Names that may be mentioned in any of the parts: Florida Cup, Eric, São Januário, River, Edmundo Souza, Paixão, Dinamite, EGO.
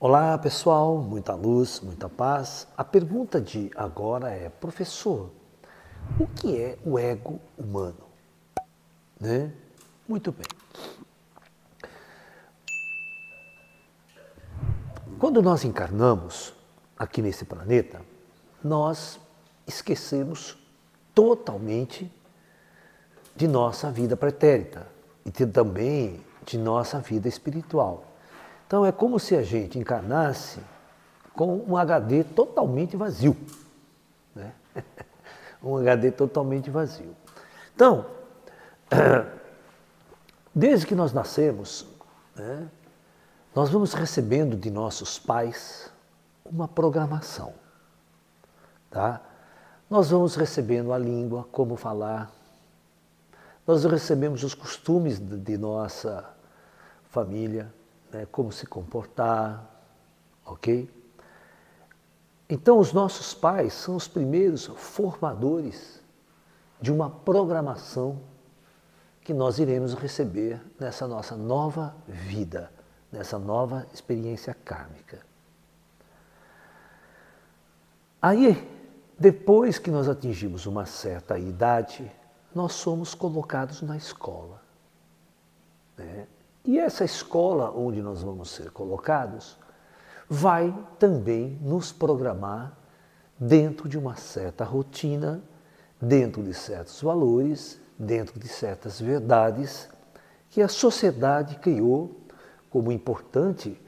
Olá pessoal, muita luz, muita paz. A pergunta de agora é: professor, o que é o ego humano? Né? Muito bem. Quando nós encarnamos aqui nesse planeta, nós esquecemos totalmente de nossa vida pretérita e também de nossa vida espiritual. Então é como se a gente encarnasse com um HD totalmente vazio, né? Um HD totalmente vazio. Então, desde que nós nascemos, né, nós vamos recebendo de nossos pais uma programação, tá? Nós vamos recebendo a língua, como falar, nós recebemos os costumes de nossa família, como se comportar, ok? Então, os nossos pais são os primeiros formadores de uma programação que nós iremos receber nessa nossa nova vida, nessa nova experiência kármica. Aí, depois que nós atingimos uma certa idade, nós somos colocados na escola, né? E essa escola onde nós vamos ser colocados vai também nos programar dentro de uma certa rotina, dentro de certos valores, dentro de certas verdades que a sociedade criou como importante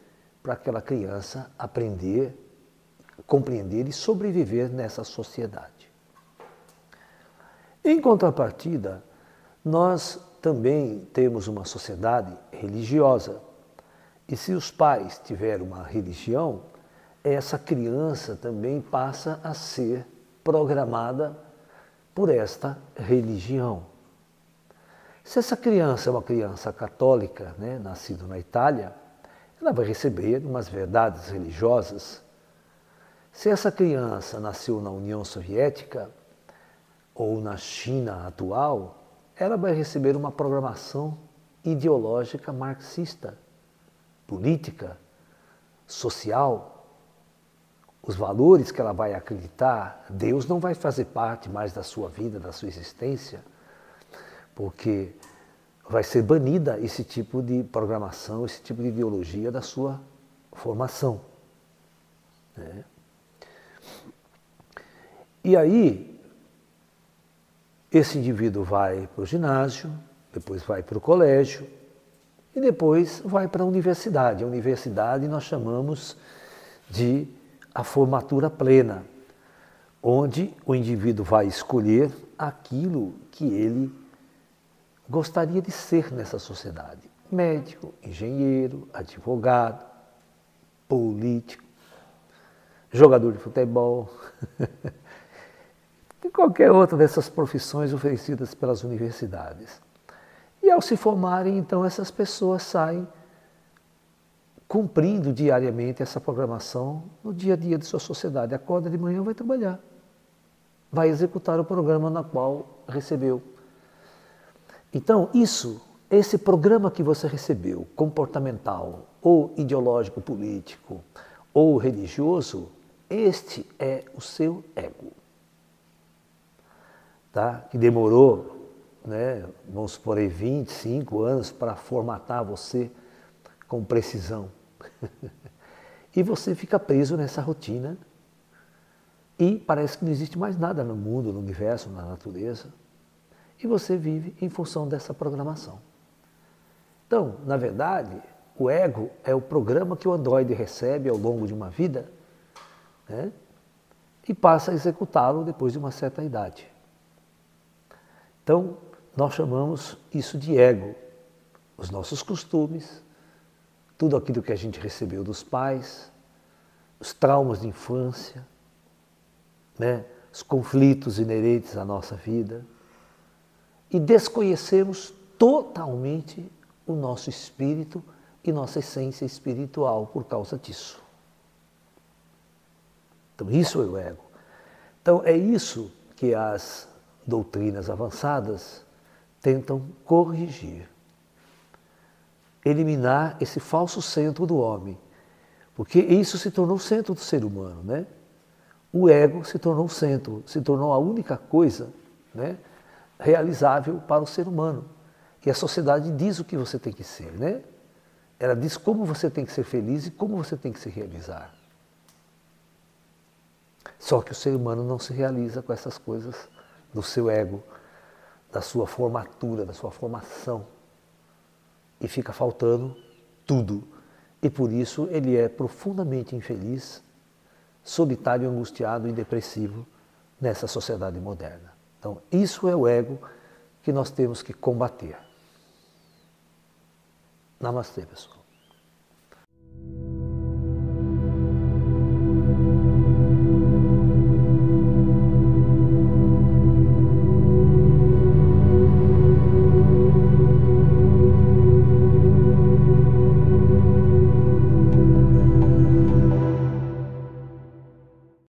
para aquela criança aprender, compreender e sobreviver nessa sociedade. Em contrapartida, nós também temos uma sociedade religiosa. E se os pais tiverem uma religião, essa criança também passa a ser programada por esta religião. Se essa criança é uma criança católica, né, nascida na Itália, ela vai receber umas verdades religiosas. Se essa criança nasceu na União Soviética ou na China atual, ela vai receber uma programação ideológica marxista, política, social. Os valores que ela vai acreditar, Deus não vai fazer parte mais da sua vida, da sua existência, porque vai ser banida esse tipo de programação, esse tipo de ideologia da sua formação, né? E aí, esse indivíduo vai para o ginásio, depois vai para o colégio e depois vai para a universidade. A universidade nós chamamos de a formatura plena, onde o indivíduo vai escolher aquilo que ele gostaria de ser nessa sociedade. Médico, engenheiro, advogado, político, jogador de futebol... e qualquer outra dessas profissões oferecidas pelas universidades. E ao se formarem, então, essas pessoas saem cumprindo diariamente essa programação no dia a dia de sua sociedade. Acorda de manhã, vai trabalhar, vai executar o programa na qual recebeu. Então, esse programa que você recebeu, comportamental, ou ideológico, político, ou religioso, este é o seu ego. Tá? Que demorou, né, vamos supor aí, 25 anos para formatar você com precisão. E você fica preso nessa rotina e parece que não existe mais nada no mundo, no universo, na natureza. E você vive em função dessa programação. Então, na verdade, o ego é o programa que o androide recebe ao longo de uma vida, né, e passa a executá-lo depois de uma certa idade. Então, nós chamamos isso de ego, os nossos costumes, tudo aquilo que a gente recebeu dos pais, os traumas de infância, né, os conflitos inerentes à nossa vida, e desconhecemos totalmente o nosso espírito e nossa essência espiritual por causa disso. Então, isso é o ego. Então, é isso que as doutrinas avançadas tentam corrigir, eliminar esse falso centro do homem, Porque isso se tornou o centro do ser humano, né? O ego se tornou o centro, se tornou a única coisa, né, realizável para o ser humano. Que a sociedade diz o que você tem que ser, né? Ela diz como você tem que ser feliz e como você tem que se realizar. Só que o ser humano não se realiza com essas coisas do seu ego, da sua formatura, da sua formação. E fica faltando tudo. E por isso ele é profundamente infeliz, solitário, angustiado e depressivo nessa sociedade moderna. Então, isso é o ego que nós temos que combater. Namastê, pessoal.